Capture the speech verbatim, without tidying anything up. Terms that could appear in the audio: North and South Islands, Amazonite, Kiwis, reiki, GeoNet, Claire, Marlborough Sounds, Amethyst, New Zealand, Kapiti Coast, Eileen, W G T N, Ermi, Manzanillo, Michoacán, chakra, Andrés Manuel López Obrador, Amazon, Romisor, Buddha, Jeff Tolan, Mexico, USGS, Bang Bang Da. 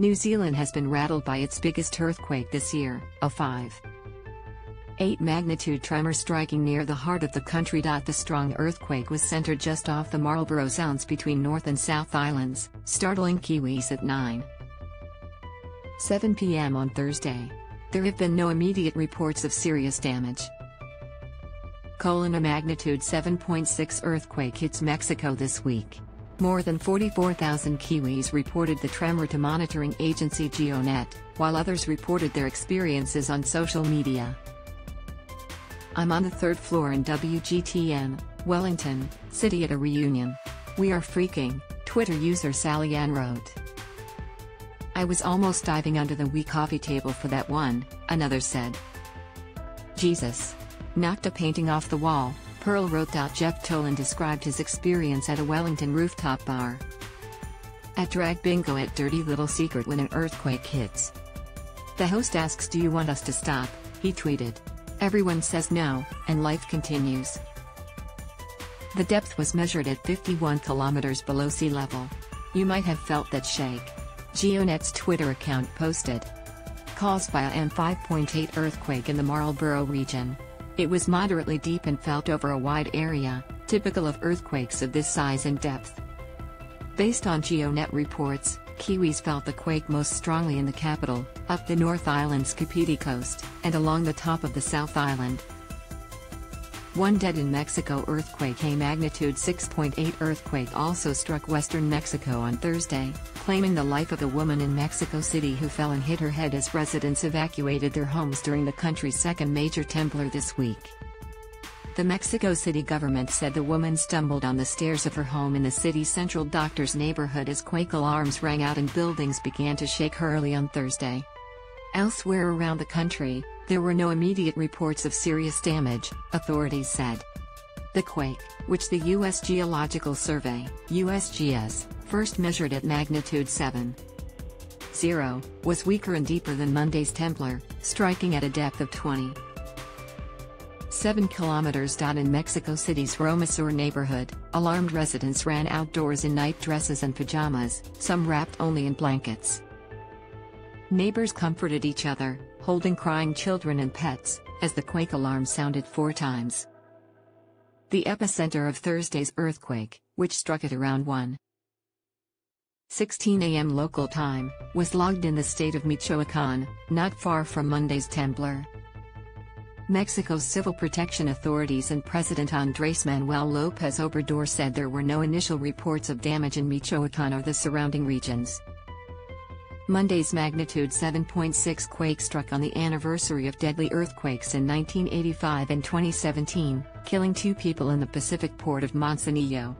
New Zealand has been rattled by its biggest earthquake this year, a five point eight magnitude tremor striking near the heart of the country. The strong earthquake was centered just off the Marlborough Sounds between North and South Islands, startling Kiwis at nine seven p m on Thursday. There have been no immediate reports of serious damage. Colon a magnitude seven point six earthquake hits Mexico this week. More than forty-four thousand Kiwis reported the tremor to monitoring agency GeoNet, while others reported their experiences on social media. I'm on the third floor in W G T N, Wellington, City at a reunion. We are freaking, Twitter user Sally Ann wrote. I was almost diving under the wee coffee table for that one, another said. Jesus. Knocked a painting off the wall, Pearl wrote. Jeff Tolan described his experience at a Wellington rooftop bar. At Drag Bingo at Dirty Little Secret when an earthquake hits. The host asks, "Do you want us to stop?" he tweeted. Everyone says no, and life continues. The depth was measured at fifty-one kilometers below sea level. You might have felt that shake. GeoNet's Twitter account posted. Caused by an five point eight earthquake in the Marlborough region. It was moderately deep and felt over a wide area, typical of earthquakes of this size and depth. Based on GeoNet reports, Kiwis felt the quake most strongly in the capital, up the North Island's Kapiti Coast, and along the top of the South Island. One dead in Mexico earthquake. A magnitude six point eight earthquake also struck western Mexico on Thursday, claiming the life of a woman in Mexico City who fell and hit her head as residents evacuated their homes during the country's second major tremor this week. The Mexico City government said the woman stumbled on the stairs of her home in the city's central doctors' neighborhood as quake alarms rang out and buildings began to shake early on Thursday. Elsewhere around the country, there were no immediate reports of serious damage, authorities said. The quake, which the U S Geological Survey U S G S, first measured at magnitude seven point zero, was weaker and deeper than Monday's tremor, striking at a depth of twenty-seven kilometers. In Mexico City's Romisor neighborhood, alarmed residents ran outdoors in night dresses and pajamas, some wrapped only in blankets. Neighbors comforted each other, holding crying children and pets, as the quake alarm sounded four times. The epicenter of Thursday's earthquake, which struck at around one sixteen a m local time, was logged in the state of Michoacán, not far from Monday's tremor. Mexico's civil protection authorities and President Andrés Manuel López Obrador said there were no initial reports of damage in Michoacán or the surrounding regions. Monday's magnitude seven point six quake struck on the anniversary of deadly earthquakes in nineteen eighty-five and twenty seventeen, killing two people in the Pacific port of Manzanillo.